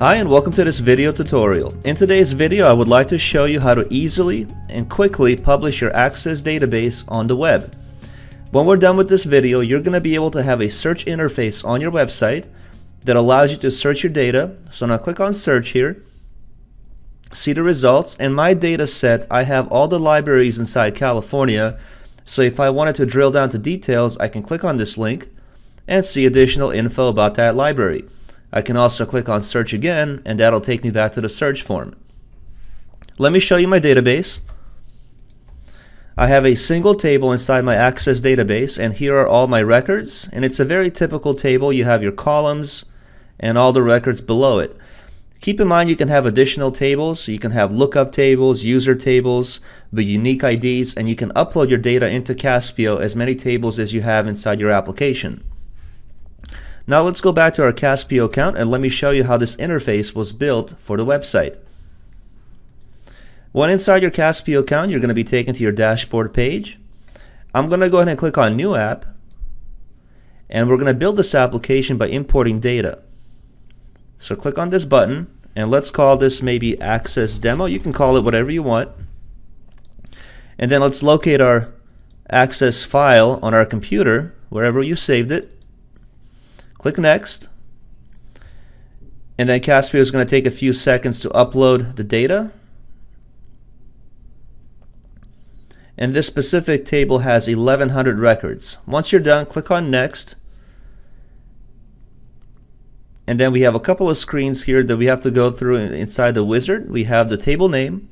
Hi and welcome to this video tutorial. In today's video I would like to show you how to easily and quickly publish your Access database on the web. When we're done with this video, you're going to be able to have a search interface on your website that allows you to search your data. So now click on search here, see the results. In my data set I have all the libraries inside California, so if I wanted to drill down to details I can click on this link and see additional info about that library. I can also click on search again and that'll take me back to the search form. Let me show you my database. I have a single table inside my Access database and here are all my records, and it's a very typical table. You have your columns and all the records below it. Keep in mind you can have additional tables, so you can have lookup tables, user tables, the unique IDs, and you can upload your data into Caspio, as many tables as you have inside your application. Now let's go back to our Caspio account and let me show you how this interface was built for the website. When inside your Caspio account, you're going to be taken to your dashboard page. I'm going to go ahead and click on New App, and we're going to build this application by importing data. So click on this button and let's call this maybe Access Demo. You can call it whatever you want. And then let's locate our Access file on our computer, wherever you saved it. Click Next, and then Caspio is going to take a few seconds to upload the data. And this specific table has 1100 records. Once you're done, click on Next, and then we have a couple of screens here that we have to go through inside the wizard. We have the table name.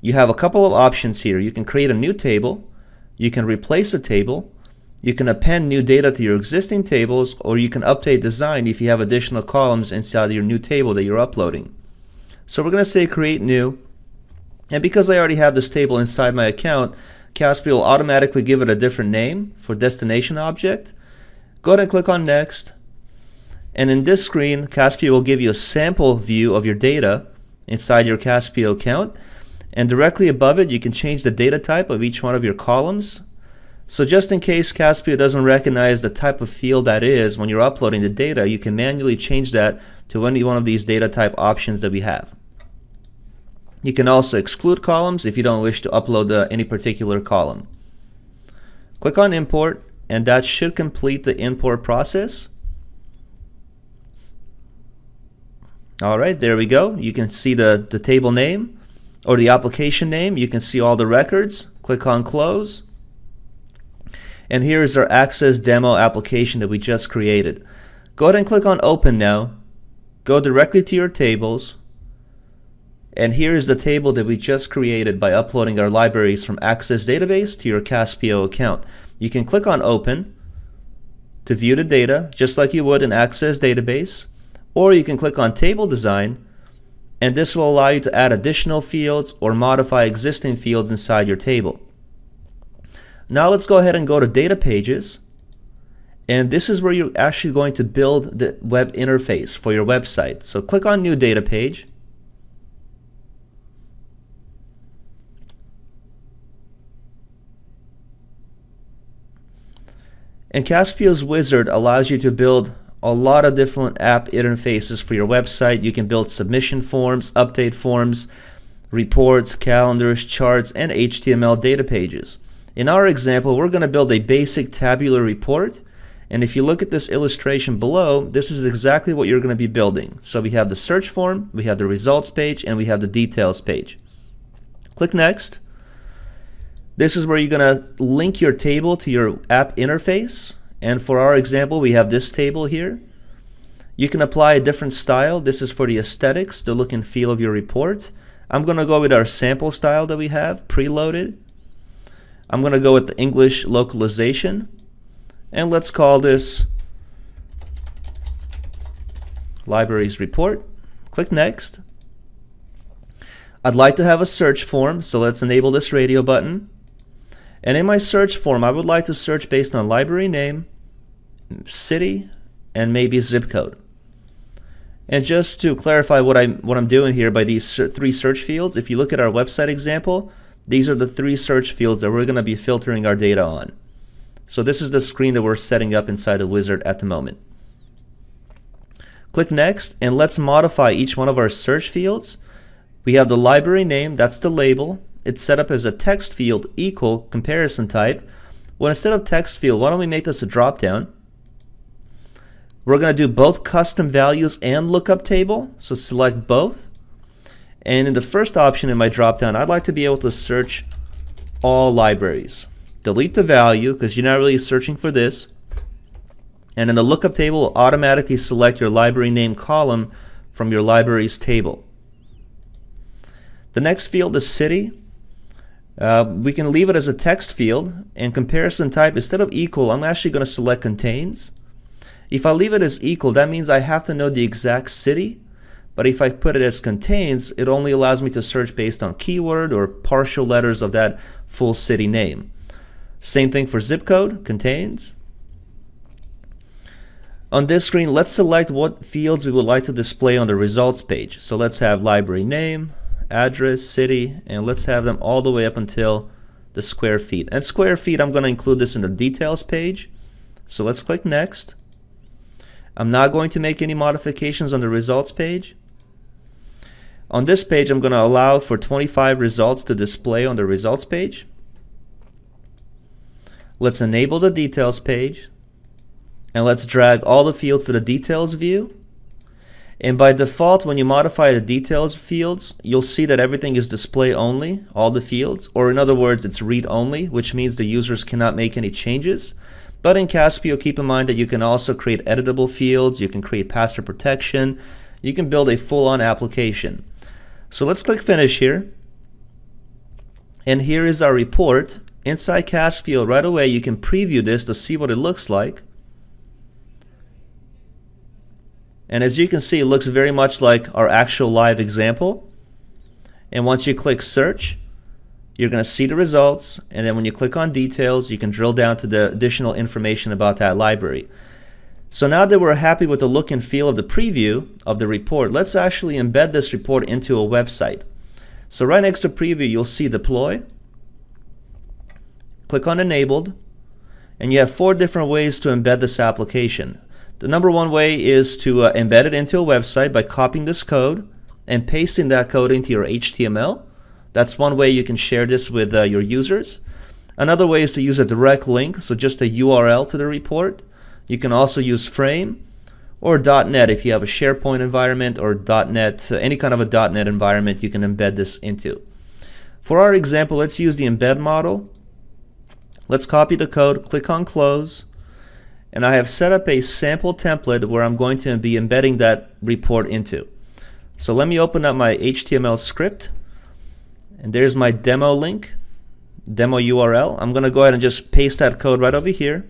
You have a couple of options here. You can create a new table, you can replace a table, you can append new data to your existing tables, or you can update design if you have additional columns inside your new table that you're uploading. So we're going to say create new, and because I already have this table inside my account, Caspio will automatically give it a different name for destination object. Go ahead and click on next, and in this screen Caspio will give you a sample view of your data inside your Caspio account, and directly above it you can change the data type of each one of your columns. So just in case Caspio doesn't recognize the type of field that is when you're uploading the data, you can manually change that to any one of these data type options that we have. You can also exclude columns if you don't wish to upload any particular column. Click on import, and that should complete the import process. Alright, there we go. You can see the table name or the application name. You can see all the records. Click on close. And here is our Access Demo application that we just created. Go ahead and click on Open now. Go directly to your tables. And here is the table that we just created by uploading our libraries from Access database to your Caspio account. You can click on Open to view the data, just like you would in Access database. Or you can click on Table Design, and this will allow you to add additional fields or modify existing fields inside your table. Now let's go ahead and go to data pages, and this is where you're actually going to build the web interface for your website. So click on new data page, and Caspio's wizard allows you to build a lot of different app interfaces for your website. You can build submission forms, update forms, reports, calendars, charts, and HTML data pages. In our example, we're going to build a basic tabular report, and if you look at this illustration below, this is exactly what you're going to be building. So we have the search form, we have the results page, and we have the details page. Click Next. This is where you're going to link your table to your app interface, and for our example, we have this table here. You can apply a different style. This is for the aesthetics, the look and feel of your report. I'm going to go with our sample style that we have preloaded. I'm going to go with the English localization, and let's call this Libraries Report. Click Next. I'd like to have a search form, so let's enable this radio button. And in my search form, I would like to search based on library name, city, and maybe zip code. And just to clarify what I'm doing here by these three search fields, if you look at our website example, these are the three search fields that we're going to be filtering our data on. So this is the screen that we're setting up inside the wizard at the moment. Click Next, and let's modify each one of our search fields. We have the library name, that's the label. It's set up as a text field equal comparison type. Well, instead of text field, why don't we make this a drop down? We're going to do both custom values and lookup table, so select both. And in the first option in my drop down, I'd like to be able to search all libraries. Delete the value because you're not really searching for this. And in the lookup table, we'll automatically select your library name column from your libraries table. The next field is city. We can leave it as a text field, and comparison type, instead of equal, I'm actually going to select contains. If I leave it as equal, that means I have to know the exact city, but if I put it as contains, it only allows me to search based on keyword or partial letters of that full city name. Same thing for zip code, contains. On this screen, let's select what fields we would like to display on the results page. So let's have library name, address, city, and let's have them all the way up until the square feet. And square feet, I'm going to include this in the details page. So let's click Next. I'm not going to make any modifications on the results page. On this page, I'm going to allow for 25 results to display on the results page. Let's enable the details page, and let's drag all the fields to the details view. And by default, when you modify the details fields, you'll see that everything is display only, all the fields, or in other words, it's read only, which means the users cannot make any changes. But in Caspio, keep in mind that you can also create editable fields, you can create password protection, you can build a full-on application. So let's click Finish here. And here is our report. Inside Caspio, right away, you can preview this to see what it looks like. And as you can see, it looks very much like our actual live example. And once you click search, you're going to see the results. And then when you click on details, you can drill down to the additional information about that library. So now that we're happy with the look and feel of the preview of the report, let's actually embed this report into a website. So right next to preview, you'll see deploy. Click on enabled. And you have four different ways to embed this application. The number one way is to embed it into a website by copying this code and pasting that code into your HTML. That's one way you can share this with your users. Another way is to use a direct link, so just a URL to the report. You can also use Frame or .NET if you have a SharePoint environment or .NET, any kind of a .NET environment you can embed this into. For our example, let's use the embed model. Let's copy the code, click on Close. And I have set up a sample template where I'm going to be embedding that report into. So let me open up my HTML script, and there's my demo link, demo URL. I'm going to go ahead and just paste that code right over here.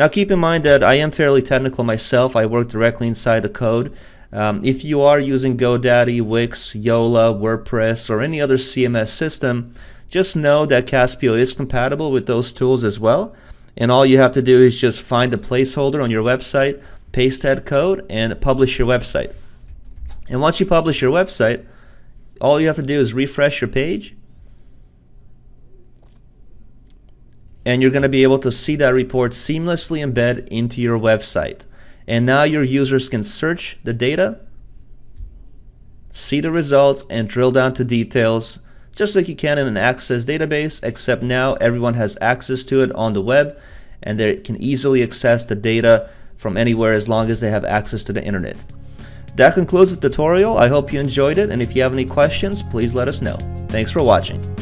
Now keep in mind that I am fairly technical myself. I work directly inside the code. If you are using GoDaddy, Wix, Yola, WordPress, or any other CMS system, just know that Caspio is compatible with those tools as well. And all you have to do is just find the placeholder on your website, paste that code, and publish your website. And once you publish your website, all you have to do is refresh your page. And you're going to be able to see that report seamlessly embed into your website. And now your users can search the data, see the results, and drill down to details, just like you can in an Access database, except now everyone has access to it on the web, and they can easily access the data from anywhere as long as they have access to the internet. That concludes the tutorial. I hope you enjoyed it, and if you have any questions, please let us know. Thanks for watching.